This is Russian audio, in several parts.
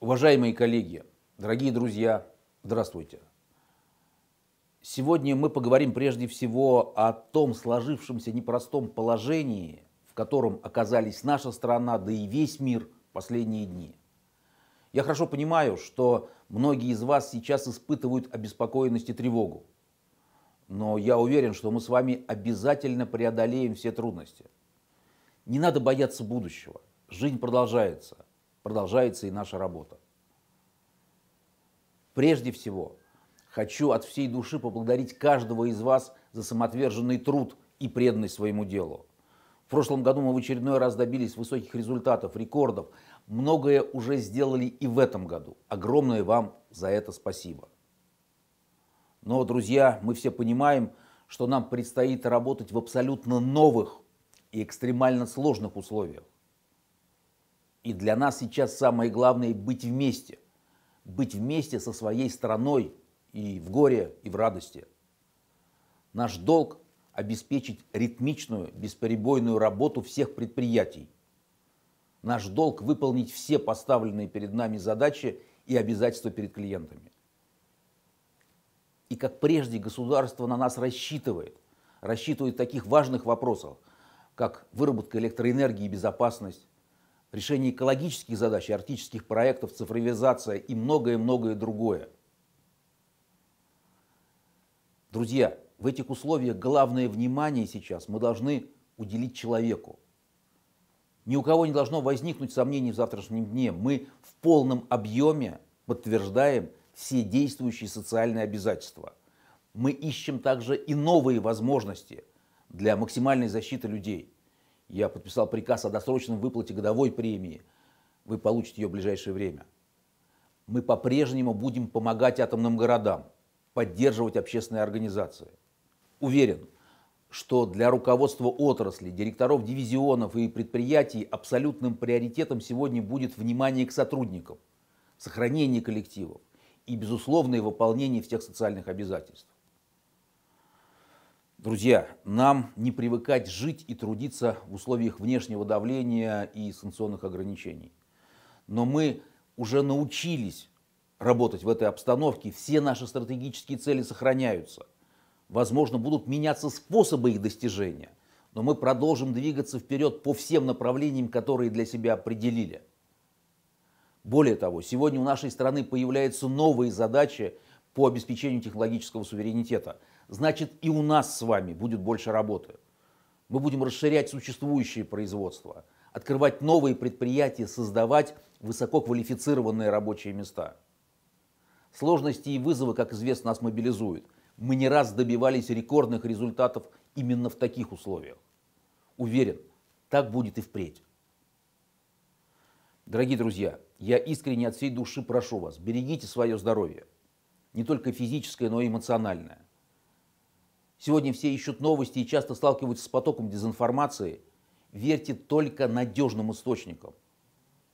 Уважаемые коллеги, дорогие друзья, здравствуйте. Сегодня мы поговорим прежде всего о том сложившемся непростом положении, в котором оказались наша страна, да и весь мир в последние дни. Я хорошо понимаю, что многие из вас сейчас испытывают обеспокоенность и тревогу, но я уверен, что мы с вами обязательно преодолеем все трудности. Не надо бояться будущего, жизнь продолжается. Продолжается и наша работа. Прежде всего, хочу от всей души поблагодарить каждого из вас за самоотверженный труд и преданность своему делу. В прошлом году мы в очередной раз добились высоких результатов, рекордов. Многое уже сделали и в этом году. Огромное вам за это спасибо. Но, друзья, мы все понимаем, что нам предстоит работать в абсолютно новых и экстремально сложных условиях. И для нас сейчас самое главное быть вместе. Быть вместе со своей страной и в горе, и в радости. Наш долг – обеспечить ритмичную, бесперебойную работу всех предприятий. Наш долг – выполнить все поставленные перед нами задачи и обязательства перед клиентами. И как прежде государство на нас рассчитывает. Рассчитывает в таких важных вопросах, как выработка электроэнергии и безопасность, решение экологических задач, арктических проектов, цифровизация и многое-многое другое. Друзья, в этих условиях главное внимание сейчас мы должны уделить человеку. Ни у кого не должно возникнуть сомнений в завтрашнем дне. Мы в полном объеме подтверждаем все действующие социальные обязательства. Мы ищем также и новые возможности для максимальной защиты людей. Я подписал приказ о досрочном выплате годовой премии. Вы получите ее в ближайшее время. Мы по-прежнему будем помогать атомным городам, поддерживать общественные организации. Уверен, что для руководства отрасли, директоров дивизионов и предприятий абсолютным приоритетом сегодня будет внимание к сотрудникам, сохранение коллективов и безусловное выполнение всех социальных обязательств. Друзья, нам не привыкать жить и трудиться в условиях внешнего давления и санкционных ограничений. Но мы уже научились работать в этой обстановке, все наши стратегические цели сохраняются. Возможно, будут меняться способы их достижения, но мы продолжим двигаться вперед по всем направлениям, которые для себя определили. Более того, сегодня у нашей страны появляются новые задачи по обеспечению технологического суверенитета. Значит, и у нас с вами будет больше работы. Мы будем расширять существующие производства, открывать новые предприятия, создавать высококвалифицированные рабочие места. Сложности и вызовы, как известно, нас мобилизуют. Мы не раз добивались рекордных результатов именно в таких условиях. Уверен, так будет и впредь. Дорогие друзья, я искренне от всей души прошу вас, берегите свое здоровье. Не только физическое, но и эмоциональное. Сегодня все ищут новости и часто сталкиваются с потоком дезинформации. Верьте только надежным источникам.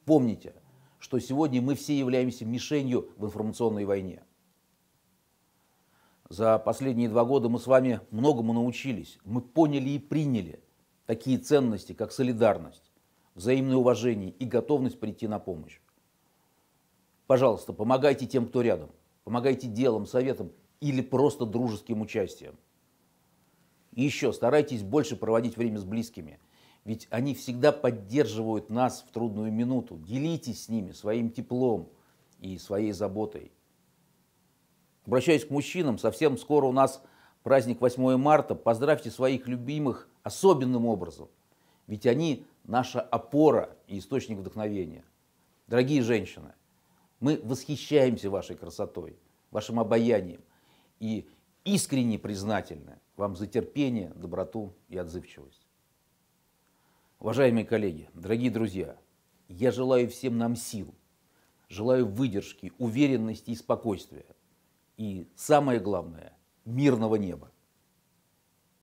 Помните, что сегодня мы все являемся мишенью в информационной войне. За последние 2 года мы с вами многому научились. Мы поняли и приняли такие ценности, как солидарность, взаимное уважение и готовность прийти на помощь. Пожалуйста, помогайте тем, кто рядом. Помогайте делом, советом или просто дружеским участием. И еще старайтесь больше проводить время с близкими, ведь они всегда поддерживают нас в трудную минуту. Делитесь с ними своим теплом и своей заботой. Обращаясь к мужчинам, совсем скоро у нас праздник 8 марта. Поздравьте своих любимых особенным образом, ведь они наша опора и источник вдохновения. Дорогие женщины, мы восхищаемся вашей красотой, вашим обаянием и искренне признательны вам за терпение, доброту и отзывчивость. Уважаемые коллеги, дорогие друзья, я желаю всем нам сил, желаю выдержки, уверенности и спокойствия. И самое главное – мирного неба.